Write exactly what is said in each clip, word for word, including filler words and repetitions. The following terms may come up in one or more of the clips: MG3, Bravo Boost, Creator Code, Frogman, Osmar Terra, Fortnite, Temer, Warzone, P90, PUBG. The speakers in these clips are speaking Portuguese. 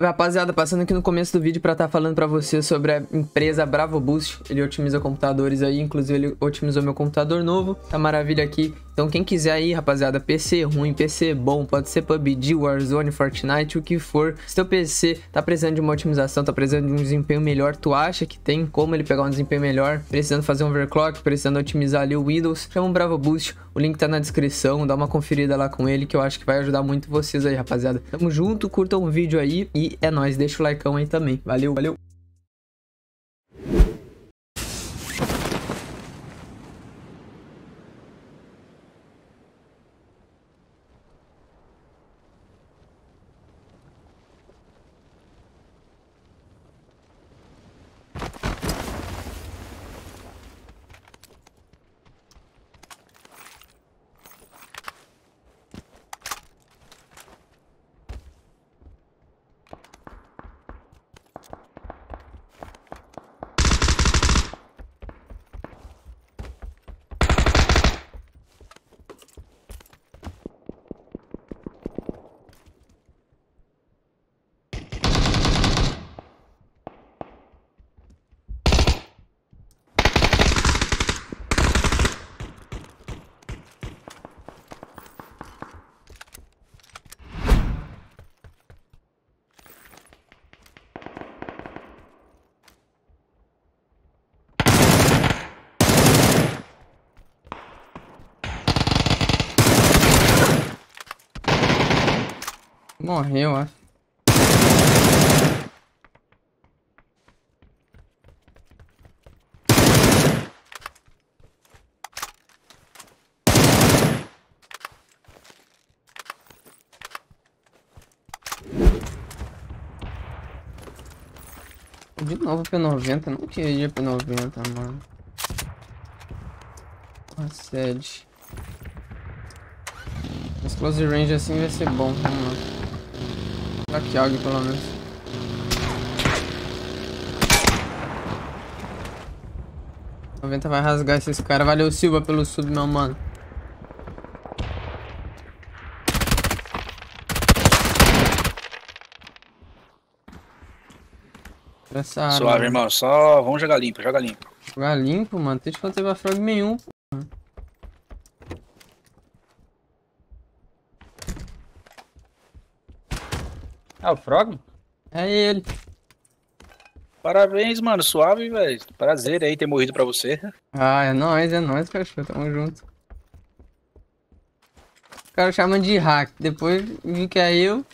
Rapaziada, passando aqui no começo do vídeo para estar tá falando para você sobre a empresa Bravo Boost. Ele otimiza computadores aí, inclusive ele otimizou meu computador novo. Tá maravilha aqui. Então quem quiser aí, rapaziada, P C ruim, P C bom, pode ser P U B G, Warzone, Fortnite, o que for. Se teu P C tá precisando de uma otimização, tá precisando de um desempenho melhor, tu acha que tem como ele pegar um desempenho melhor? Precisando fazer um overclock, precisando otimizar ali o Windows, chama um Bravo Boost. O link tá na descrição, dá uma conferida lá com ele que eu acho que vai ajudar muito vocês aí, rapaziada. Tamo junto, curtam o vídeo aí e é nóis, deixa o likeão aí também. Valeu, valeu. Morreu, acho. De novo P noventa, não queria P noventa, mano. A sede. As close range assim vai ser bom, mano. Aqui alguém pelo menos. noventa vai rasgar esses caras. Valeu, Silva, pelo sub, meu mano. Essa suave, área, irmão. Só vamos jogar limpo, joga limpo. Jogar limpo, mano. Tem que fazer frog nenhum, pô. Ah, o Frog? É ele. Parabéns, mano. Suave, velho. Prazer aí ter morrido pra você. Ah, é nóis, é nóis, cachorro. Tamo junto. O cara chama de hack. Depois vi que é eu.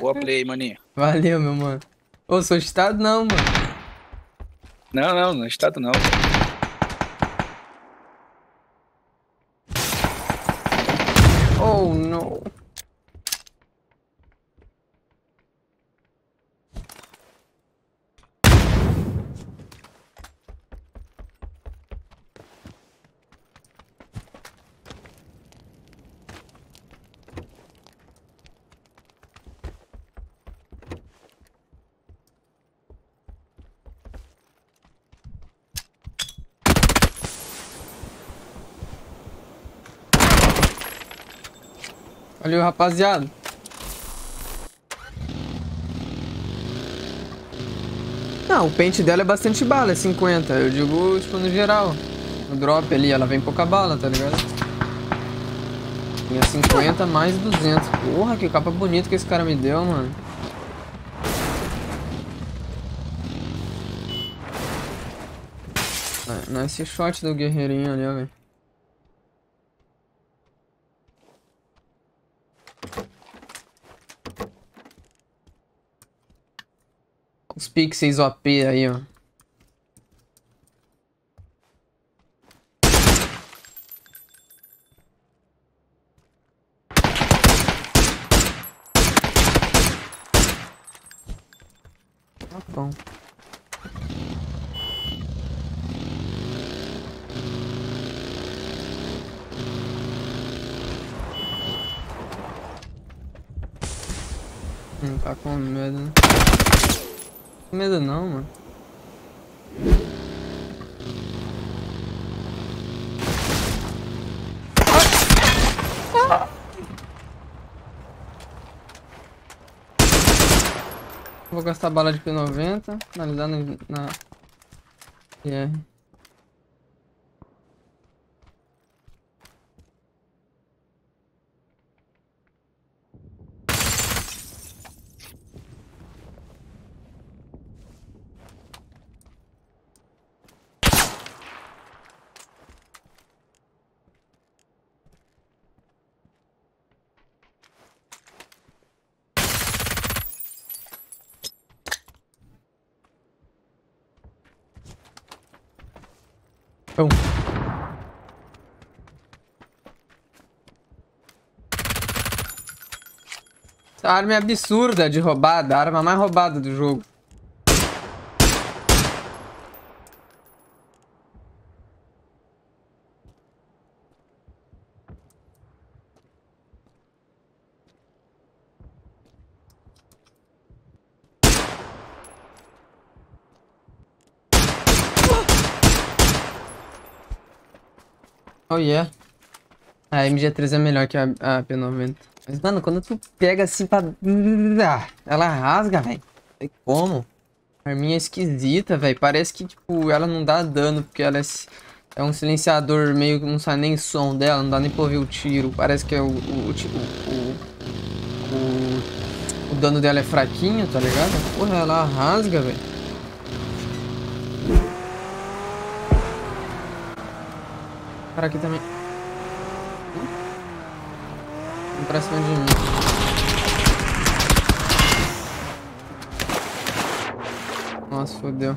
Boa play, maninho. Valeu, meu mano. Ô, sou estado não, mano. Não, não, não é estado não. Oh, não. Valeu, rapaziada. Não, o pente dela é bastante bala, é cinquenta. Eu digo, tipo, no geral. No drop ali, ela vem pouca bala, tá ligado? Minha cinquenta mais duzentos. Porra, que capa bonita que esse cara me deu, mano. Não, esse shot do guerreirinho ali, ó, velho. Os pixels O P aí, ó. Tá bom. Não tá com medo, né? Não tem medo não, mano. Ah! Ah! Vou gastar bala de P noventa, finalizar na... na... Yeah. Pum. Essa arma é absurda de roubada, a arma mais roubada do jogo. Oh yeah. A M G três é melhor que a, a P noventa. Mas mano, quando tu pega assim pra... Ela rasga, velho. Não sei como. A arminha é esquisita, velho. Parece que tipo, ela não dá dano. Porque ela é, é um silenciador meio que não sai nem som dela. Não dá nem pra ouvir o tiro. Parece que é o, o, o, o, o dano dela é fraquinho, tá ligado? Porra, ela rasga, velho. Cara aqui também. Vem pra cima de mim. Nossa, fodeu.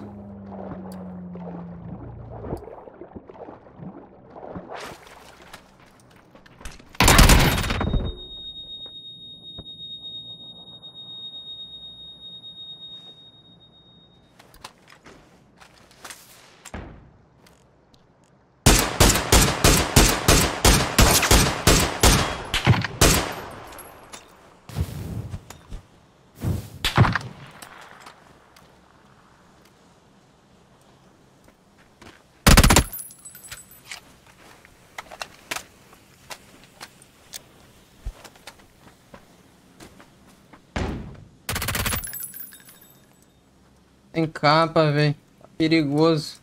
Tem capa, velho. Tá perigoso.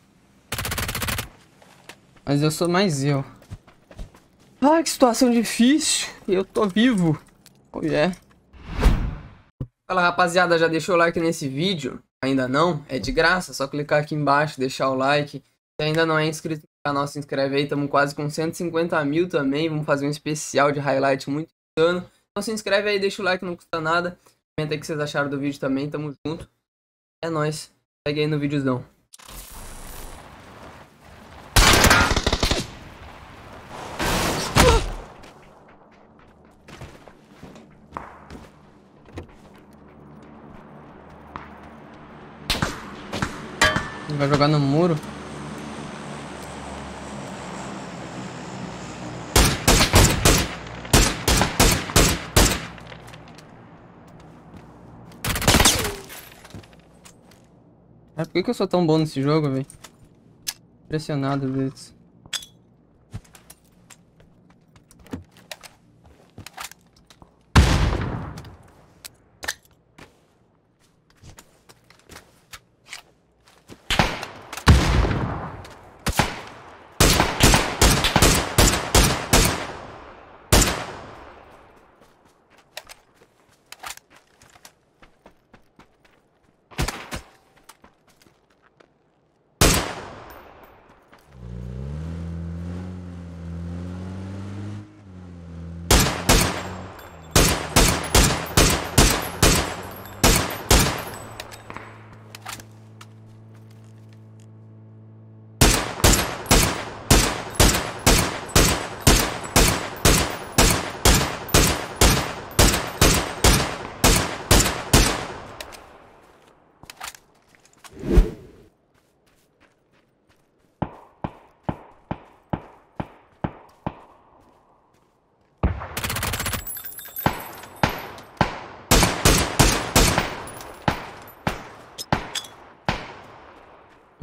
Mas eu sou mais eu. Ah, que situação difícil. E eu tô vivo. Oh yeah. Fala rapaziada, já deixou o like nesse vídeo? Ainda não? É de graça, só clicar aqui embaixo, deixar o like. Se ainda não é inscrito no canal, se inscreve aí. Estamos quase com cento e cinquenta mil também. Vamos fazer um especial de highlight muito bacana. Então se inscreve aí, deixa o like, não custa nada. Comenta aí o que vocês acharam do vídeo também. Tamo junto. É nóis, segue aí no videozão. Ele vai jogar no muro. Por que, que eu sou tão bom nesse jogo, velho? Impressionado deles.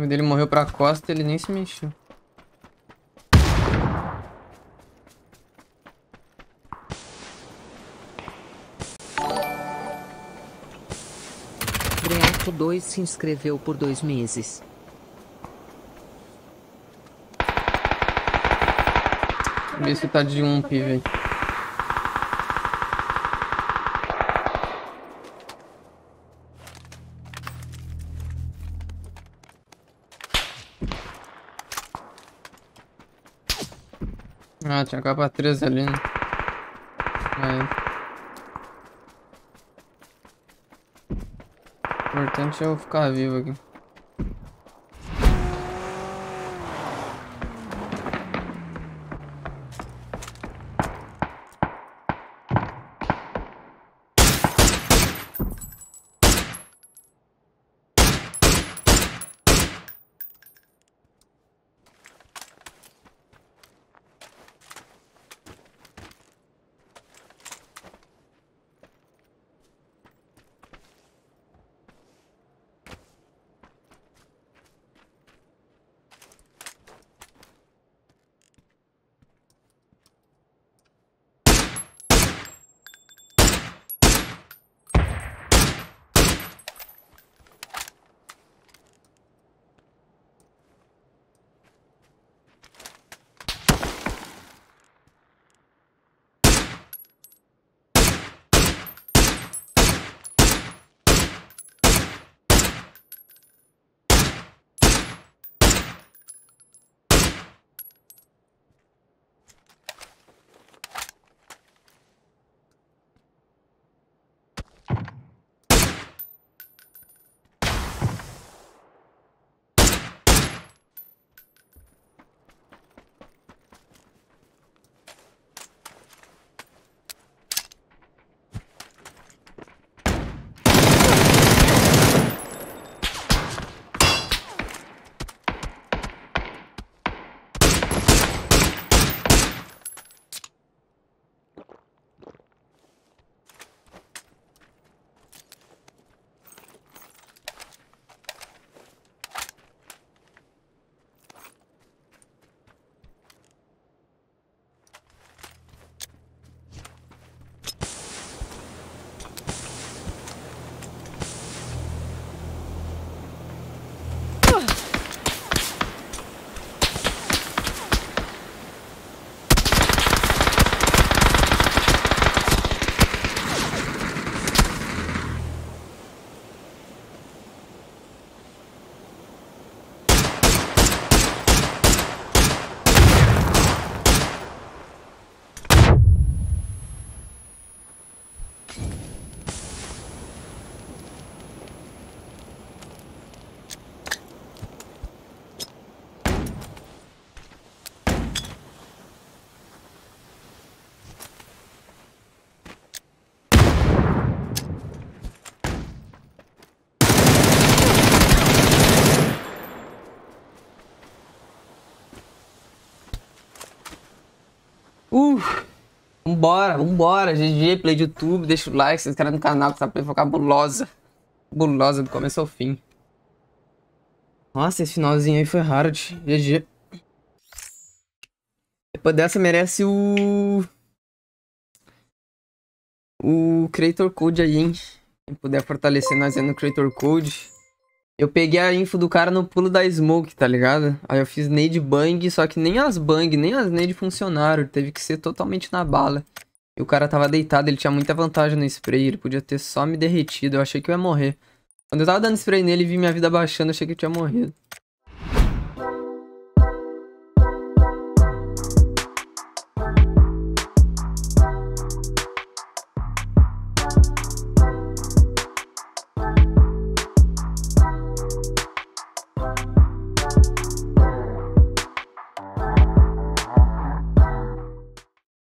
Quando ele morreu pra costa, ele nem se mexeu. Creator dois se inscreveu por dois meses. Vê se tá de um pive. Ah, tinha capa treze ali, né? Aí. O importante é eu ficar vivo aqui. Vambora, vambora, G G, play de YouTube, deixa o like, se inscreve no canal, que essa play foi cabulosa. Cabulosa do começo ao fim. Nossa, esse finalzinho aí foi hard, G G. Depois dessa merece o... O Creator Code aí, hein. Quem puder fortalecer nós aí no Creator Code. Eu peguei a info do cara no pulo da smoke, tá ligado? Aí eu fiz nade bang, só que nem as bang, nem as nade funcionaram. Teve que ser totalmente na bala. E o cara tava deitado, ele tinha muita vantagem no spray. Ele podia ter só me derretido, eu achei que eu ia morrer. Quando eu tava dando spray nele e vi minha vida baixando, eu achei que eu tinha morrido.